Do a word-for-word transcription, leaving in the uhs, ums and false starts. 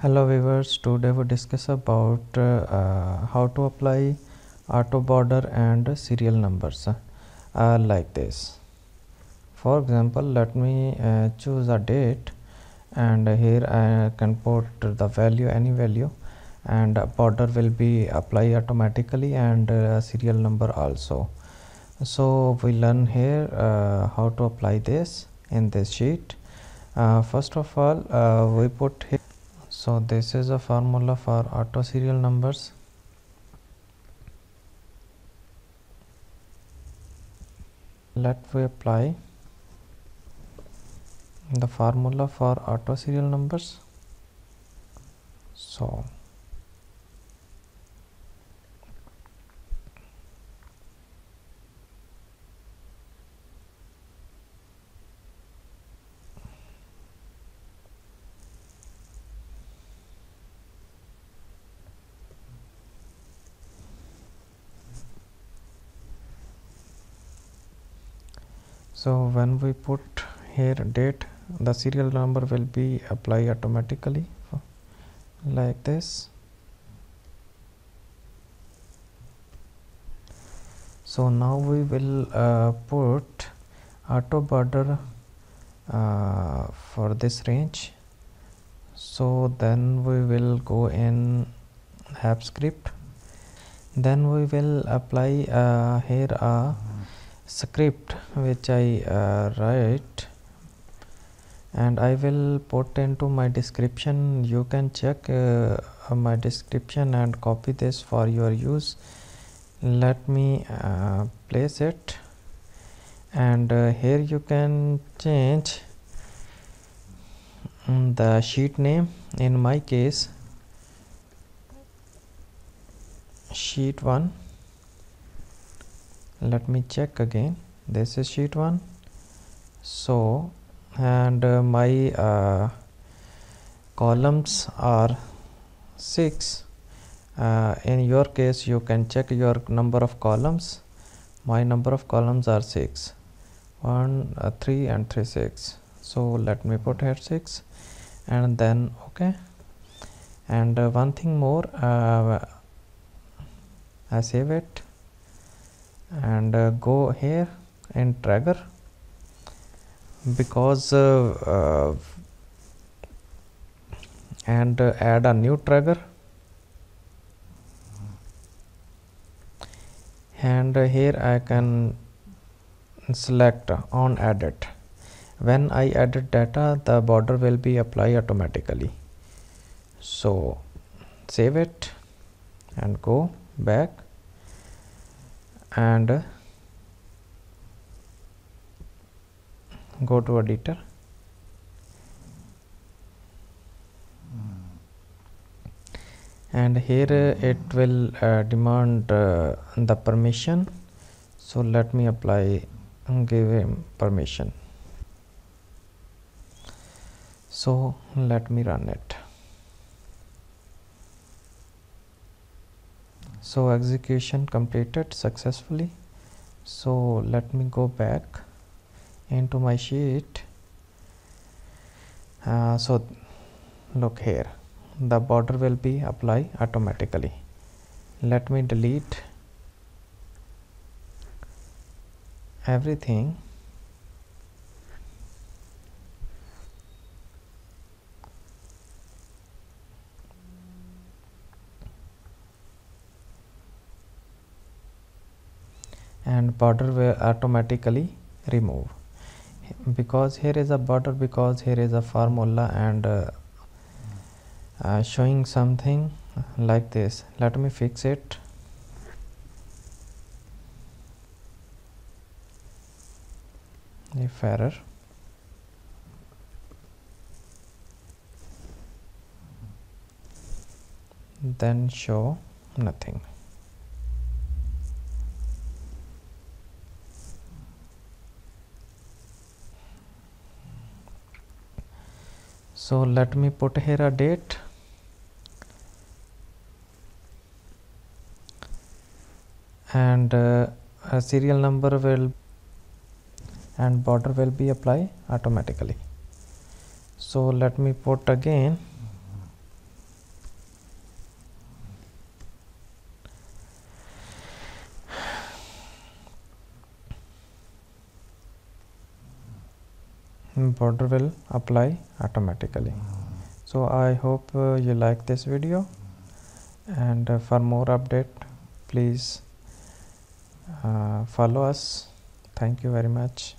Hello viewers, today we discuss about uh, uh, how to apply auto border and serial numbers uh, like this. For example, let me uh, choose a date, and here I can put the value, any value, and a border will be applied automatically and a serial number also. So we learn here uh, how to apply this in this sheet. Uh, first of all, uh, we put here. So this is a formula for auto serial numbers. Let we apply the formula for auto serial numbers. So So when we put here date, the serial number will be applied automatically like this. So now we will uh, put auto border uh, for this range. So then we will go in app script. Then we will apply uh, here a script which I uh, write, and I will put into my description. You can check uh, my description and copy this for your use. Let me uh, place it, and uh, here you can change the sheet name. In my case, sheet one. Let me check again. This is sheet one. So and uh, my uh, columns are six. Uh, in your case, you can check your number of columns. My number of columns are six, one, uh, three, and three, six. So let me put here six, and then okay. And uh, one thing more, uh, I save it. And uh, go here in Trigger, because uh, uh, and uh, add a new Trigger, and uh, here I can select on edit. When I edit data, the border will be applied automatically. So save it and go back. And uh, go to editor, and here uh, it will uh, demand uh, the permission. So let me apply and give him permission. So let me run it. So execution completed successfully. So let me go back into my sheet. Uh, so look here, the border will be applied automatically. Let me delete everything. And border will automatically remove, because here is a border, because here is a formula, and uh, uh, showing something like this. Let me fix it. If error, then show nothing. So let me put here a date, and uh, a serial number will, and border will be applied automatically. So let me put again border will apply automatically. So I hope uh, you like this video, and uh, for more update please uh, follow us. Thank you very much.